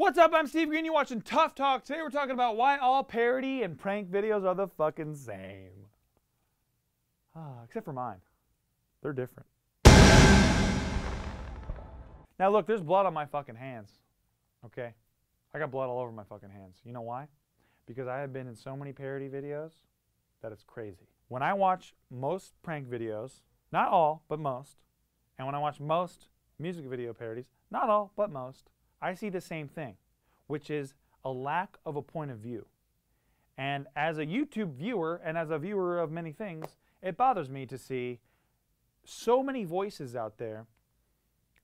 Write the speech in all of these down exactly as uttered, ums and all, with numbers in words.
What's up? I'm Steve Greene. You're watching Tough Talk. Today we're talking about why all parody and prank videos are the fucking same. Ah, except for mine. They're different. Now look, there's blood on my fucking hands. Okay? I got blood all over my fucking hands. You know why? Because I have been in so many parody videos that it's crazy. When I watch most prank videos, not all, but most, and when I watch most music video parodies, not all, but most, I see the same thing, which is a lack of a point of view. And as a YouTube viewer, and as a viewer of many things, it bothers me to see so many voices out there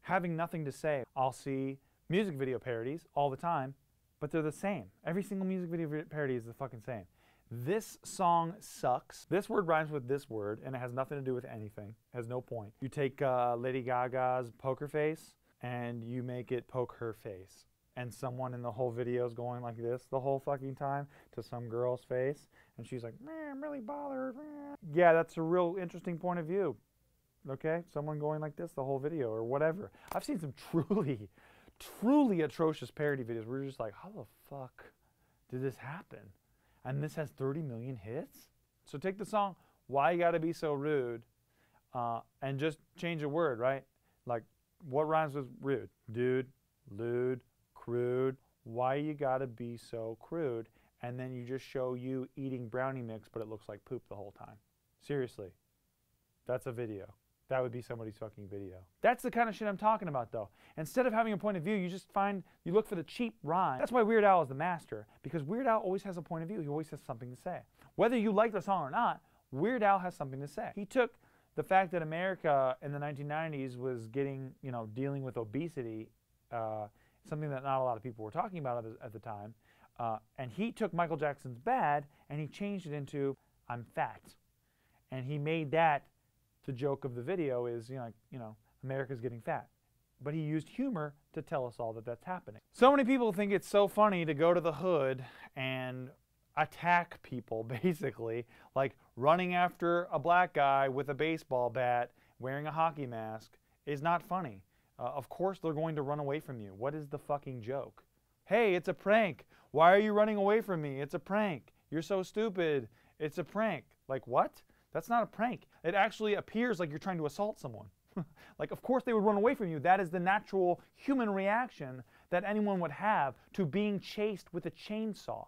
having nothing to say. I'll see music video parodies all the time, but they're the same. Every single music video parody is the fucking same. This song sucks. This word rhymes with this word, and it has nothing to do with anything. It has no point. You take uh, Lady Gaga's Poker Face, and you make it poke her face. And someone in the whole video is going like this the whole fucking time to some girl's face. And she's like, man, I'm really bothered. Man. Yeah, that's a real interesting point of view. Okay? Someone going like this the whole video or whatever. I've seen some truly, truly atrocious parody videos where you're just like, how the fuck did this happen? And this has thirty million hits? So take the song, Why You Gotta Be So Rude, uh, and just change a word, right? Like, what rhymes with rude? Dude, lewd, crude. Why you gotta be so crude? And then you just show you eating brownie mix, but it looks like poop the whole time. Seriously, that's a video. That would be somebody's fucking video. That's the kind of shit I'm talking about, though. Instead of having a point of view, you just find, you look for the cheap rhyme. That's why Weird Al is the master, because Weird Al always has a point of view. He always has something to say. Whether you like the song or not, Weird Al has something to say. He took the fact that America in the nineteen nineties was getting, you know, dealing with obesity, uh, something that not a lot of people were talking about at the time, uh, and he took Michael Jackson's Bad and he changed it into I'm fat, and he made that the joke of the video is, you know, you know, America's getting fat, but he used humor to tell us all that that's happening. So many people think it's so funny to go to the hood and attack people, basically, like running after a black guy with a baseball bat wearing a hockey mask is not funny. Uh, of course they're going to run away from you. What is the fucking joke? Hey, it's a prank. Why are you running away from me? It's a prank. You're so stupid. It's a prank. Like, what? That's not a prank. It actually appears like you're trying to assault someone. Like, of course they would run away from you. That is the natural human reaction that anyone would have to being chased with a chainsaw.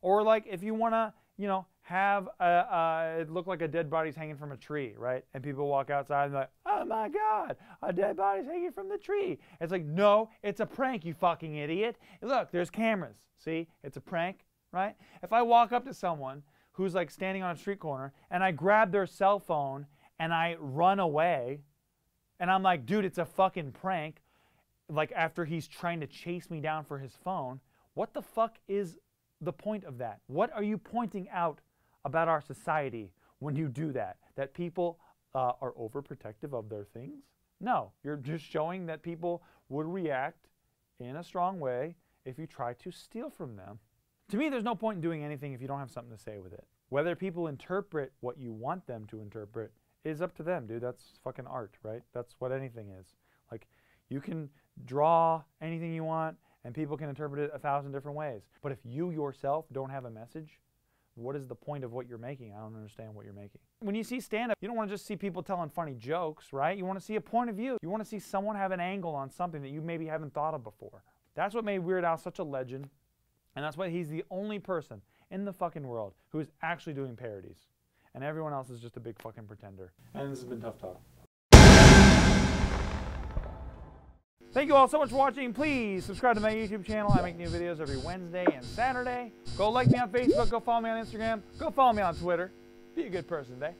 Or like if you want to, you know, have a, uh, it look like a dead body's hanging from a tree, right? And people walk outside and they're like, oh my God, a dead body's hanging from the tree. It's like, no, it's a prank, you fucking idiot. Look, there's cameras. See, it's a prank, right? If I walk up to someone who's like standing on a street corner and I grab their cell phone and I run away and I'm like, dude, it's a fucking prank. Like after he's trying to chase me down for his phone, what the fuck is the point of that? What are you pointing out about our society when you do that? That people uh, are overprotective of their things? No, you're just showing that people would react in a strong way if you try to steal from them. To me, there's no point in doing anything if you don't have something to say with it. Whether people interpret what you want them to interpret is up to them, dude. That's fucking art, right? That's what anything is. Like, you can draw anything you want, and people can interpret it a thousand different ways. But if you yourself don't have a message, what is the point of what you're making? I don't understand what you're making. When you see stand-up, you don't want to just see people telling funny jokes, right? You want to see a point of view. You want to see someone have an angle on something that you maybe haven't thought of before. That's what made Weird Al such a legend, and that's why he's the only person in the fucking world who is actually doing parodies. And everyone else is just a big fucking pretender. And this has been Tough Talk. Thank you all so much for watching. Please subscribe to my YouTube channel. I make new videos every Wednesday and Saturday. Go like me on Facebook. Go follow me on Instagram. Go follow me on Twitter. Be a good person today.